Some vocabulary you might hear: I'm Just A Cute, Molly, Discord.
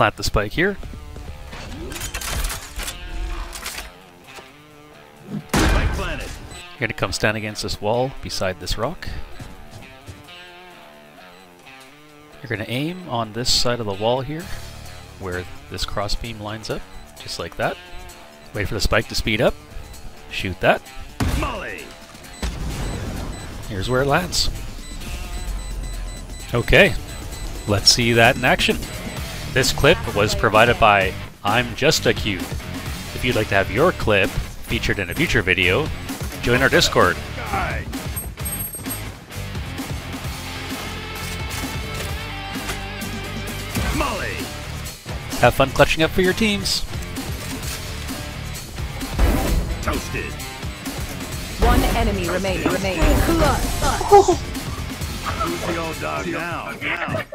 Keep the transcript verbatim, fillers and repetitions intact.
Plant the spike here. Spike planted. You're gonna come stand against this wall beside this rock. You're gonna aim on this side of the wall here, where this crossbeam lines up, just like that. Wait for the spike to speed up. Shoot that. Molly. Here's where it lands. Okay, let's see that in action. This clip was provided by I'm Just A Cute. If you'd like to have your clip featured in a future video, join our Discord. Molly. Have fun clutching up for your teams. Toasted. One enemy remaining. Remaining. Clutch. Oh. Who's the old dog now?